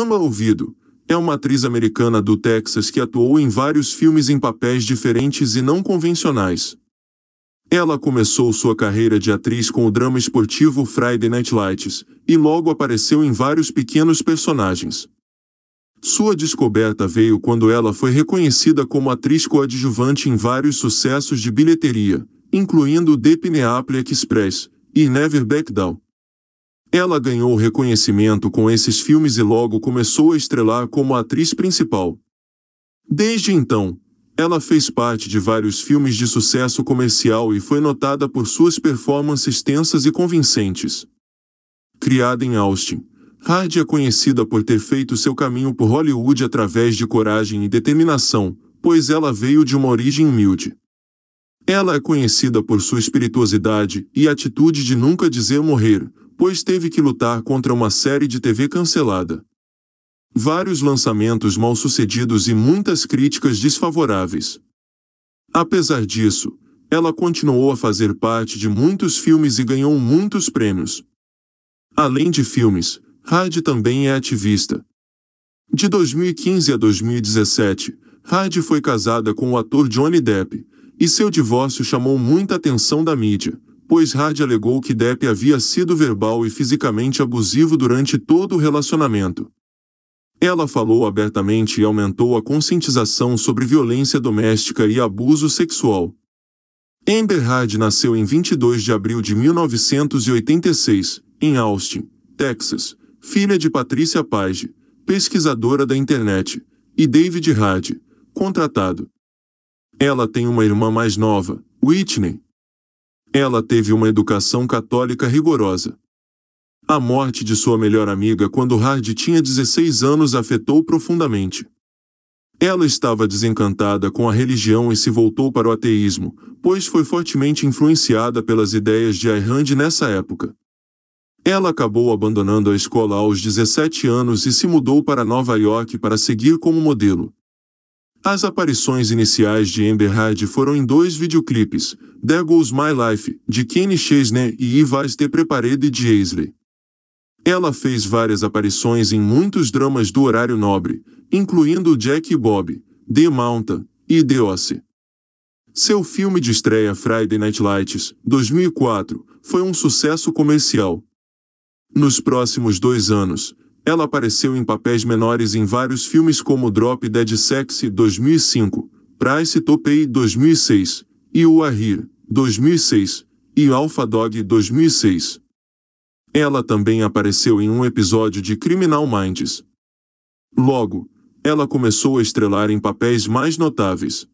Ama Ouvido é uma atriz americana do Texas que atuou em vários filmes em papéis diferentes e não convencionais. Ela começou sua carreira de atriz com o drama esportivo Friday Night Lights e logo apareceu em vários pequenos personagens. Sua descoberta veio quando ela foi reconhecida como atriz coadjuvante em vários sucessos de bilheteria, incluindo The Pineapple Express e Never Back Down. Ela ganhou reconhecimento com esses filmes e logo começou a estrelar como atriz principal. Desde então, ela fez parte de vários filmes de sucesso comercial e foi notada por suas performances tensas e convincentes. Criada em Austin, Heard é conhecida por ter feito seu caminho por Hollywood através de coragem e determinação, pois ela veio de uma origem humilde. Ela é conhecida por sua espirituosidade e atitude de nunca dizer morrer, pois teve que lutar contra uma série de TV cancelada. Vários lançamentos mal-sucedidos e muitas críticas desfavoráveis. Apesar disso, ela continuou a fazer parte de muitos filmes e ganhou muitos prêmios. Além de filmes, Heard também é ativista. De 2015 a 2017, Heard foi casada com o ator Johnny Depp, e seu divórcio chamou muita atenção da mídia, pois Heard alegou que Depp havia sido verbal e fisicamente abusivo durante todo o relacionamento. Ela falou abertamente e aumentou a conscientização sobre violência doméstica e abuso sexual. Amber Heard nasceu em 22 de abril de 1986, em Austin, Texas, filha de Patricia Page, pesquisadora da internet, e David Heard, contratado. Ela tem uma irmã mais nova, Whitney. Ela teve uma educação católica rigorosa. A morte de sua melhor amiga quando Heard tinha 16 anos afetou profundamente. Ela estava desencantada com a religião e se voltou para o ateísmo, pois foi fortemente influenciada pelas ideias de Heard nessa época. Ela acabou abandonando a escola aos 17 anos e se mudou para Nova York para seguir como modelo. As aparições iniciais de Amber Heard foram em 2 videoclipes, There Goes My Life, de Kenny Chesney e Vais Te Preparede, de Aisley. Ela fez várias aparições em muitos dramas do horário nobre, incluindo Jack e Bobby, The Mountain e The Ossie. Seu filme de estreia Friday Night Lights, 2004, foi um sucesso comercial. Nos próximos 2 anos, ela apareceu em papéis menores em vários filmes como Drop Dead Sexy, 2005, Price To Pay, 2006, You Are Here, 2006 e Alpha Dog, 2006. Ela também apareceu em um episódio de Criminal Minds. Logo, ela começou a estrelar em papéis mais notáveis.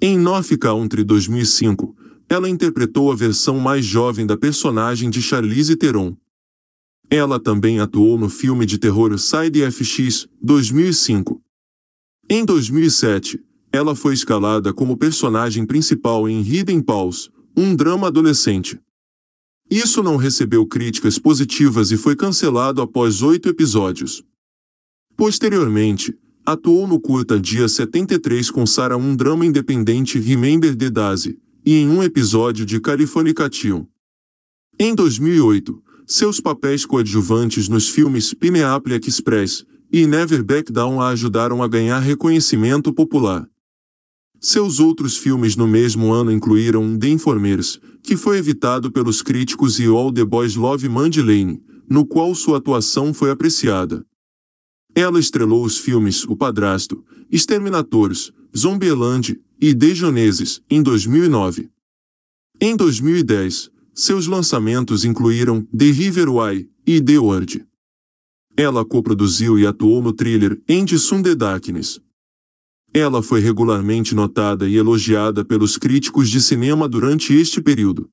Em North Country, 2005, ela interpretou a versão mais jovem da personagem de Charlize Theron. Ela também atuou no filme de terror Side FX, 2005. Em 2007, ela foi escalada como personagem principal em Hidden Palms, um drama adolescente. Isso não recebeu críticas positivas e foi cancelado após 8 episódios. Posteriormente, atuou no curta Dia 73 com Sarah, um drama independente, Remember the Daze, e em um episódio de Californication. Em 2008, seus papéis coadjuvantes nos filmes Pineapple Express e Never Back Down a ajudaram a ganhar reconhecimento popular. Seus outros filmes no mesmo ano incluíram The Informers, que foi evitado pelos críticos, e All The Boys Love Mandy Lane, no qual sua atuação foi apreciada. Ela estrelou os filmes O Padrasto, Exterminators, Zombieland e Dejonezes, em 2009. Em 2010, seus lançamentos incluíram The Riverway e The Word. Ela coproduziu e atuou no thriller Endson The Darkness. Ela foi regularmente notada e elogiada pelos críticos de cinema durante este período.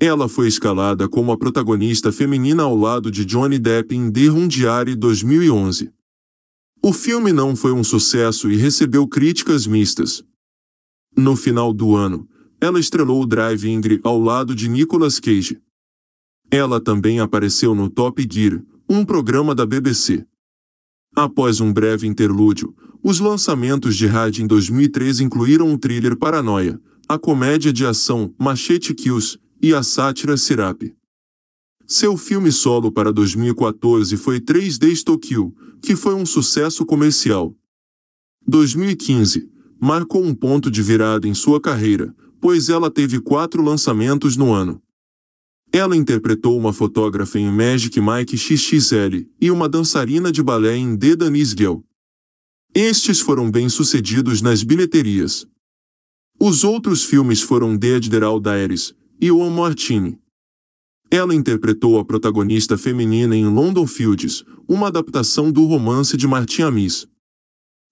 Ela foi escalada como a protagonista feminina ao lado de Johnny Depp em The Rum Diary, 2011. O filme não foi um sucesso e recebeu críticas mistas. No final do ano, ela estrelou Drive Angry ao lado de Nicolas Cage. Ela também apareceu no Top Gear, um programa da BBC. Após um breve interlúdio, os lançamentos de Heard em 2013 incluíram o thriller Paranoia, a comédia de ação Machete Kills e a sátira Sirap. Seu filme solo para 2014 foi 3 Days to Kill, que foi um sucesso comercial. 2015 marcou um ponto de virada em sua carreira, pois ela teve 4 lançamentos no ano. Ela interpretou uma fotógrafa em Magic Mike XXL e uma dançarina de balé em The Danish Girl. Estes foram bem-sucedidos nas bilheterias. Os outros filmes foram The Edderal Diaries e O Martini. Ela interpretou a protagonista feminina em London Fields, uma adaptação do romance de Martin Amis.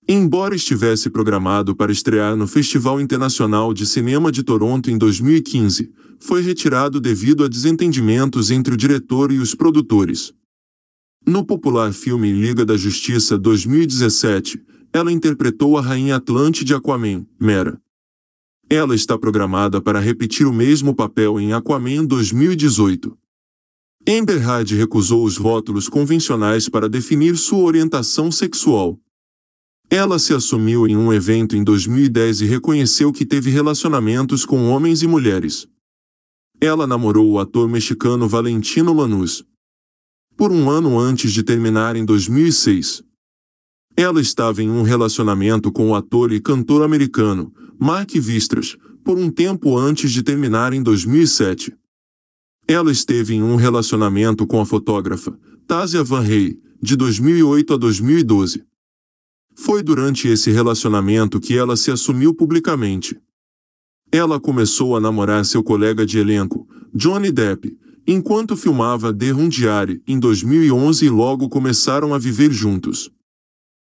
Embora estivesse programado para estrear no Festival Internacional de Cinema de Toronto em 2015, foi retirado devido a desentendimentos entre o diretor e os produtores. No popular filme Liga da Justiça 2017, ela interpretou a Rainha Atlante de Aquaman, Mera. Ela está programada para repetir o mesmo papel em Aquaman 2018. Amber Heard recusou os rótulos convencionais para definir sua orientação sexual. Ela se assumiu em um evento em 2010 e reconheceu que teve relacionamentos com homens e mulheres. Ela namorou o ator mexicano Valentino Lanús por um ano antes de terminar em 2006. Ela estava em um relacionamento com o ator e cantor americano Mark Vistras por um tempo antes de terminar em 2007. Ela esteve em um relacionamento com a fotógrafa Tasia Van Rey de 2008 a 2012. Foi durante esse relacionamento que ela se assumiu publicamente. Ela começou a namorar seu colega de elenco, Johnny Depp, enquanto filmava The Rum Diary em 2011 e logo começaram a viver juntos.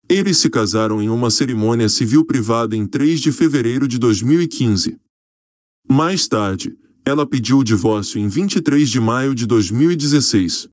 Eles se casaram em uma cerimônia civil privada em 3 de fevereiro de 2015. Mais tarde, ela pediu o divórcio em 23 de maio de 2016.